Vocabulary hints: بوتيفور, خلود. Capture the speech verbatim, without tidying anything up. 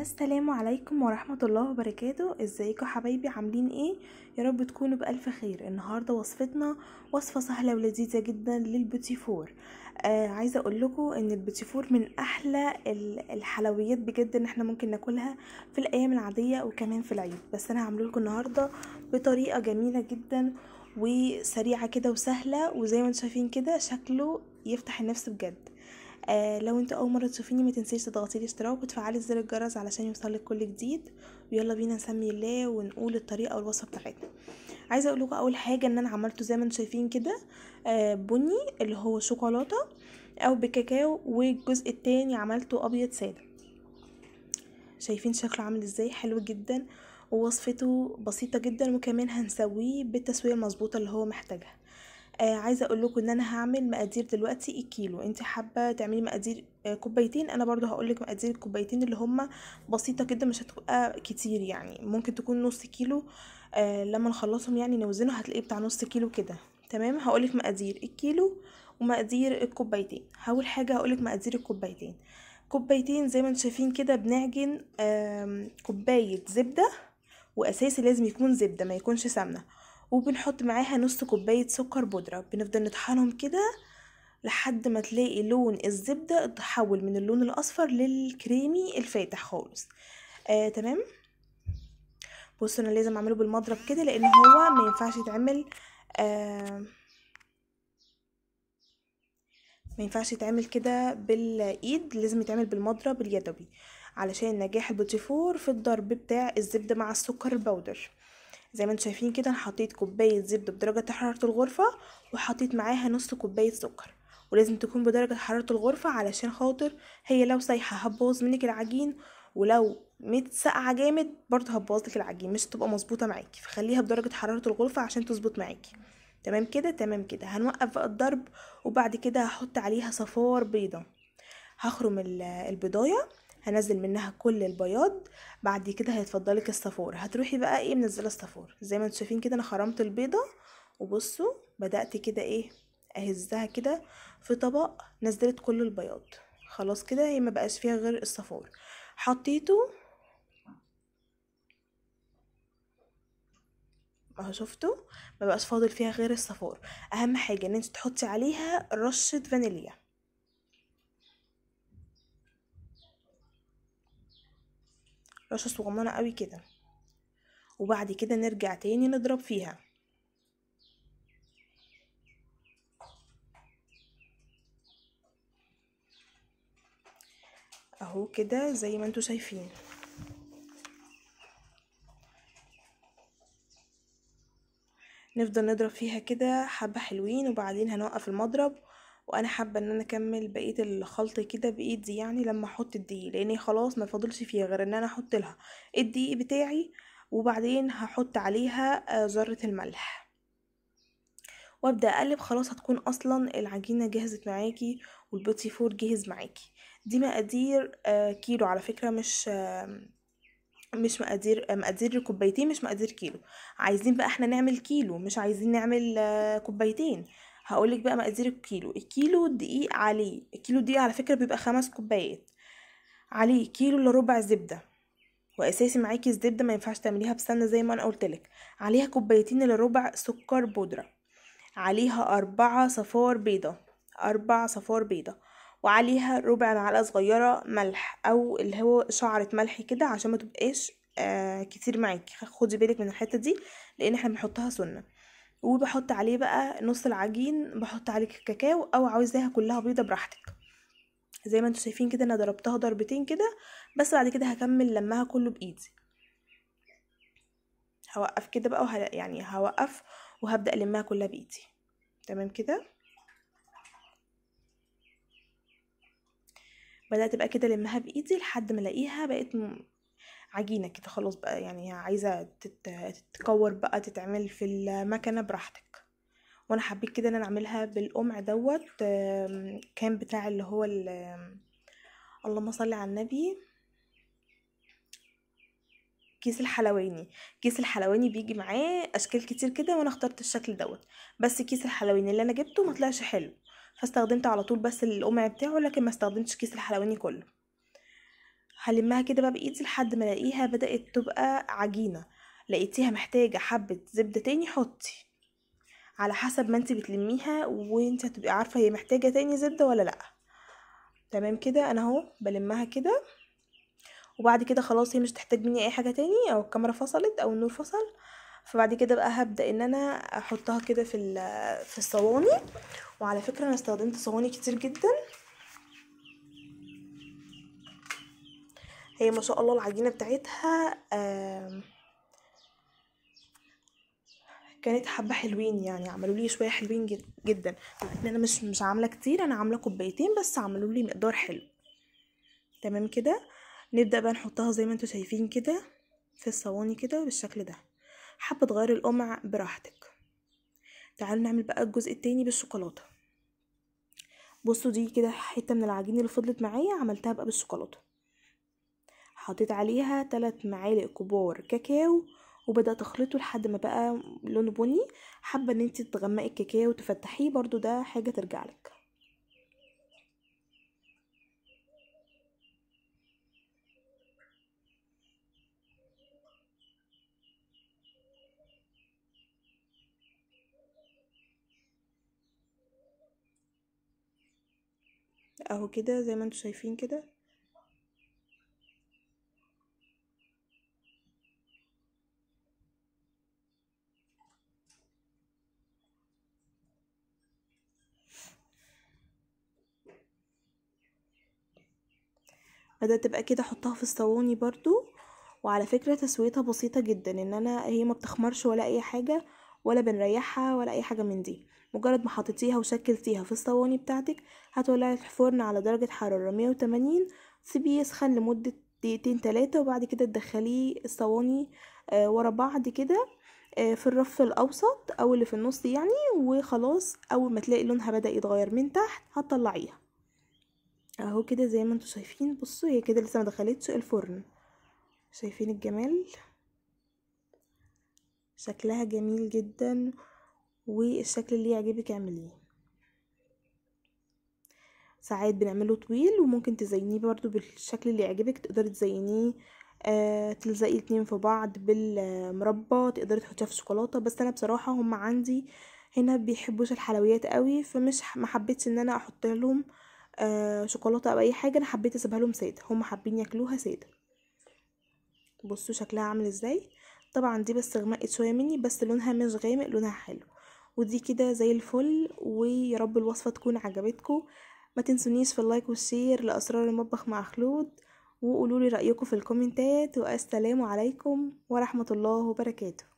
السلام عليكم ورحمة الله وبركاته. ازيكم حبايبي؟ عاملين ايه؟ يا رب تكونوا بألف خير. النهاردة وصفتنا وصفة سهلة ولذيذة جدا للبوتيفور. آه عايزة اقول لكم ان البوتيفور من احلى الحلويات بجد، ان احنا ممكن ناكلها في الايام العادية وكمان في العيد، بس انا هعمله لكم النهاردة بطريقة جميلة جدا وسريعة كده وسهلة، وزي ما انتم شايفين كده شكله يفتح النفس بجد. آه لو انت اول مره تشوفيني ما تنسيش تضغطيلي اشتراك وتفعلي زر الجرس علشان يوصلك كل جديد. ويلا بينا نسمي الله ونقول الطريقه والوصفه بتاعتنا. عايزه اقول لكم اول حاجه ان انا عملته زي ما انتم شايفين كده آه بني، اللي هو شوكولاته او بكاكاو، والجزء التاني عملته ابيض ساده. شايفين شكله عامل ازاي؟ حلو جدا، ووصفته بسيطه جدا، وكمان هنسويه بالتسويه المظبوطه اللي هو محتاجها. آه عايزه اقول لكم ان انا هعمل مقادير دلوقتي الكيلو. انت حابه تعملي مقادير آه كوبايتين، انا برضو هقول لك مقادير الكوبايتين اللي هما بسيطه كده، مش هتبقى كتير، يعني ممكن تكون نص كيلو. آه لما نخلصهم يعني نوزنه هتلاقيه بتاع نص كيلو كده، تمام؟ هقول لك مقادير الكيلو ومقادير الكوبايتين. اول حاجه هقول لك مقادير الكوبايتين. كوبايتين زي ما انتم شايفين كده بنعجن آه كوبايه زبده، واساسي لازم يكون زبده ما يكونش سمنه، وبنحط معاها نص كوبايه سكر بودره. بنفضل نطحنهم كده لحد ما تلاقي لون الزبده اتحول من اللون الاصفر للكريمي الفاتح خالص، آه، تمام. بصوا انا لازم اعمله بالمضرب كده لان هو ما ينفعش يتعمل آه ما ينفعش يتعمل كده بالايد، لازم يتعمل بالمضرب اليدوي علشان نجاح البوتيفور في الضرب بتاع الزبده مع السكر البودر. زي ما انتم شايفين كده انا حطيت كوبايه زبده بدرجه حراره الغرفه، وحطيت معاها نص كوبايه سكر، ولازم تكون بدرجه حراره الغرفه علشان خاطر هي لو سايحه هتبوظ منك العجين، ولو متسقعه جامد برضه هتبوظ لك العجين، مش هتبقى مظبوطه معاكي، فخليها بدرجه حراره الغرفه عشان تظبط معاكي. تمام كده؟ تمام كده. هنوقف بقى الضرب، وبعد كده هحط عليها صفار بيضه. هخرم البضايه، هنزل منها كل البياض، بعد كده هيتفضلك الصفار. هتروحي بقى ايه منزله الصفار زي ما انتم شايفين كده. انا خرمت البيضه وبصوا بدات كده ايه اهزها كده في طبق، نزلت كل البياض خلاص كده، هي ما بقاش فيها غير الصفار. حطيته اهو، شفتوا ما بقاش فاضل فيها غير الصفار. اهم حاجه ان انت تحطي عليها رشه فانيليا. رشه صغننه قوي كده، وبعد كده نرجع تاني نضرب فيها. اهو كده زي ما انتوا شايفين. نفضل نضرب فيها كده حبه حلوين، وبعدين هنوقف المضرب. وانا حابه ان انا اكمل بقيه الخلط كده بايدي، يعني لما احط الدقيق لان خلاص ما فاضلش فيها غير ان انا احط لها الدقيق بتاعي، وبعدين هحط عليها ذره الملح وابدا اقلب. خلاص هتكون اصلا العجينه جهزت معاكي والبوتيفور جهز معاكي. دي مقادير كيلو على فكره، مش مش مقادير مقادير كوبايتين، مش مقادير كيلو. عايزين بقى احنا نعمل كيلو، مش عايزين نعمل كوبايتين. هقولك بقى مقادير الكيلو. الكيلو الدقيق عليه، الكيلو الدقيق على فكرة بيبقى خمس كوبايات، عليه كيلو الا ربع زبدة، واساسي معاكي الزبدة ما ينفعش تعمليها بسمنة زي ما انا قولتلك. عليها كوبايتين الا ربع سكر بودرة، عليها اربعة صفار بيضة، اربع صفار بيضة، وعليها ربع معلقة صغيرة ملح او اللي هو شعرة ملح كده عشان ما تبقاش آه كتير معاكي، خدي بالك من الحتة دي لان احنا بنحطها سنة. وبحط عليه بقى نص العجين، بحط عليه الكاكاو او عاوزاها كلها بيضه براحتك. زي ما انتم شايفين كده انا ضربتها ضربتين كده بس، بعد كده هكمل لمها كله بايدي. هوقف كده بقى وه... يعني هوقف وهبدا المها كلها بايدي. تمام كده؟ بدات بقى كده لمها بايدي لحد ما الاقيها بقت م... عجينه كده خلاص بقى، يعني عايزه تتكور بقى، تتعمل في المكنه براحتك. وانا حبيت كده ان انا اعملها بالقمع دوت، كان بتاع اللي هو اللهم صل على النبي، كيس الحلواني. كيس الحلواني بيجي معاه اشكال كتير كده، وانا اخترت الشكل دوت، بس كيس الحلواني اللي انا جبته ما طلعش حلو، فاستخدمت على طول بس القمع بتاعه، لكن ما استخدمتش كيس الحلواني كله. هلمها كده بقى بايدي لحد ما الاقيها بدات تبقى عجينه. لقيتيها محتاجه حبه زبده تاني حطي على حسب ما انت بتلميها، وانت هتبقي عارفه هي محتاجه تاني زبده ولا لا. تمام كده انا اهو بلمها كده، وبعد كده خلاص هي مش هتحتاج مني اي حاجه تاني، او الكاميرا فصلت او النور فصل. فبعد كده بقى هبدا ان انا احطها كده في في الصواني. وعلى فكره انا استخدمت صواني كتير جدا، هي ما شاء الله العجينه بتاعتها كانت حبه حلوين، يعني عملوا لي شويه حلوين جدا. انا مش مش عامله كتير، انا عامله كوبايتين بس، عملوا لي مقدار حلو. تمام كده نبدا بقى نحطها زي ما انتم شايفين كده في الصواني كده بالشكل ده. حابه تغير القمع براحتك. تعالوا نعمل بقى الجزء التاني بالشوكولاته. بصوا دي كده حته من العجينه اللي فضلت معايا عملتها بقى بالشوكولاته، حطيت عليها ثلاث معالق كبار كاكاو وبدات اخلطه لحد ما بقى لونه بني. حابه ان انت تغمقي الكاكاو وتفتحيه برضو، ده حاجه ترجع لك. اهو كده زي ما انتم شايفين كده. بدأت تبقى كده احطها في الصواني برضو. وعلى فكرة تسويتها بسيطة جدا، ان انا هي ما بتخمرش ولا اي حاجة، ولا بنريحها ولا اي حاجة من دي. مجرد ما حطيتيها وشكلتيها في الصواني بتاعتك هتولعي الفرن على درجة حرارة مية وتمانين، تسيبيه يسخن لمدة دقيقتين تلاتة، وبعد كده تدخليه الصواني آه ورا بعض كده آه في الرف الاوسط او اللي في النص يعني. وخلاص اول ما تلاقي لونها بدأ يتغير من تحت هتطلعيها. اهو كده زي ما انتم شايفين. بصوا هي كده لسه ما دخلتش الفرن، شايفين الجمال، شكلها جميل جدا. والشكل اللي يعجبك اعمليه. ساعات بنعمله طويل، وممكن تزينيه برضو بالشكل اللي يعجبك. تقدري تزينيه آه تلزقي اتنين في بعض بالمربى، تقدري تحطيها في شوكولاته. بس انا بصراحه هم عندي هنا بيحبوش الحلويات قوي، فمش ما حبيتش ان انا احط لهم آه شوكولاته او اي حاجه. انا حبيت اسيبها لهم ساده، هم حابين ياكلوها ساده. بصوا شكلها عامل ازاي. طبعا دي بس غمقت شويه مني، بس لونها مش غامق، لونها حلو. ودي كده زي الفل. ويا رب الوصفه تكون عجبتكم. ما تنسونيش في اللايك والشير لاسرار المطبخ مع خلود، وقولولي رايكم في الكومنتات. والسلام عليكم ورحمه الله وبركاته.